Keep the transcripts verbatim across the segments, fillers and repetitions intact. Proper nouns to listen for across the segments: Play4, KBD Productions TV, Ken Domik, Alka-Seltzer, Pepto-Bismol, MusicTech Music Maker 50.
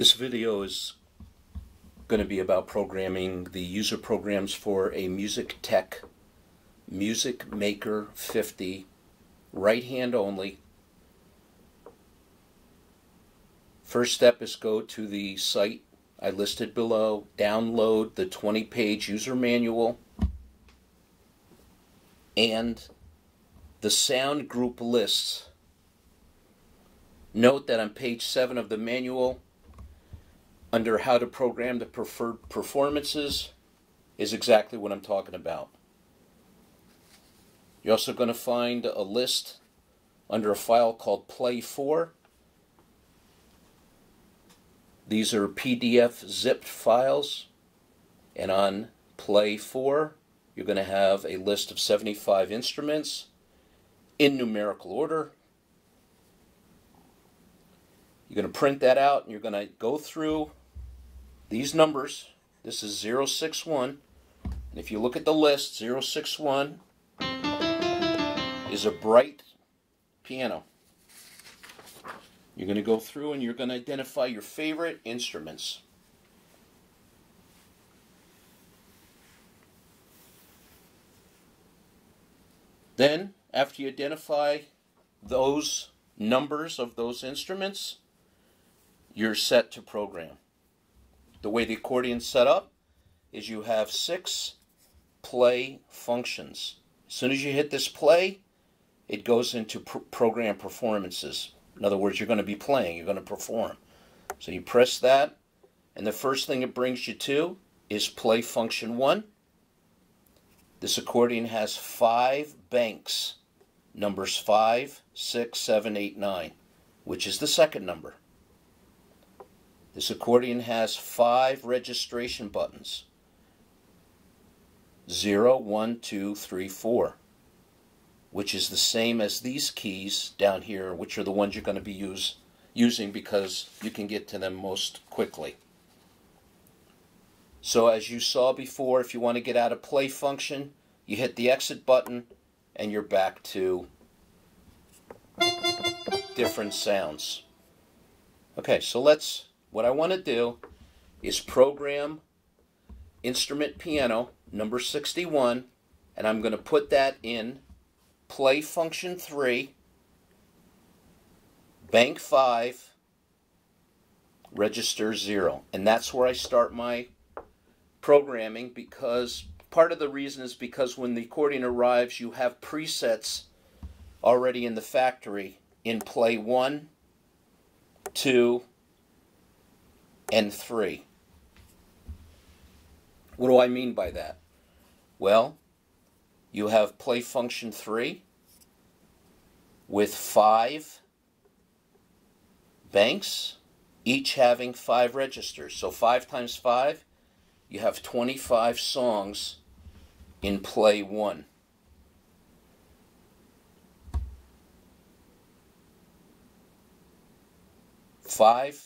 This video is going to be about programming the user programs for a MusicTech Music Maker fifty, right hand only. First step is go to the site I listed below, download the twenty page user manual and the sound group lists. Note that on page seven of the manual, under how to program the preferred performances, is exactly what I'm talking about. You're also going to find a list under a file called Play four. These are P D F zipped files, and on Play four you're going to have a list of seventy-five instruments in numerical order. You're going to print that out and you're going to go through these numbers. This is zero six one, and if you look at the list, zero six one is a bright piano. You're going to go through and you're going to identify your favorite instruments. Then, after you identify those numbers of those instruments, you're set to program. The way the accordion's set up is you have six play functions. As soon as you hit this play, it goes into pr program performances. In other words, you're going to be playing, you're going to perform. So you press that, and the first thing it brings you to is play function one. This accordion has five banks, numbers five, six, seven, eight, nine, which is the second number. This accordion has five registration buttons, zero, one, two, three, four, which is the same as these keys down here, which are the ones you're going to be use, using because you can get to them most quickly. So as you saw before, if you want to get out of play function, you hit the exit button and you're back to different sounds. Okay, so let's, what I want to do is program instrument piano number sixty-one, and I'm going to put that in play function three, bank five, register zero. And that's where I start my programming, because part of the reason is because when the accordion arrives, you have presets already in the factory in play one, two, and three. What do I mean by that? Well, you have play function three with five banks, each having five registers. So five times five, you have twenty-five songs in play one. Five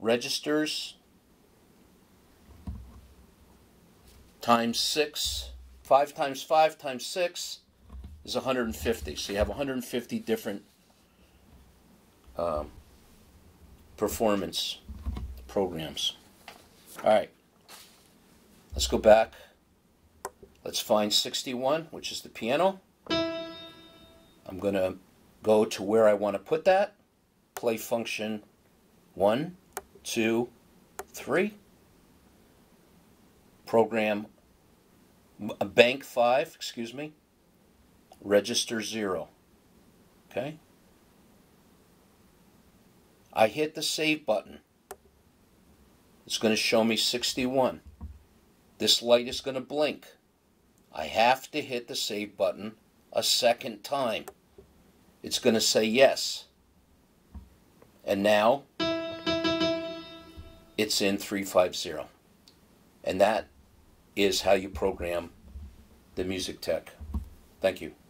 registers times six. five times five times six is one hundred fifty. So you have one hundred fifty different um, performance programs. All right, let's go back. Let's find sixty-one, which is the piano. I'm going to go to where I want to put that. Play function one, two, three. Program bank five, excuse me, register zero. Okay. I hit the save button. It's going to show me sixty-one. This light is going to blink. I have to hit the save button a second time. It's going to say yes. And now it's in three five zero. And that is how you program the MusicTech. Thank you.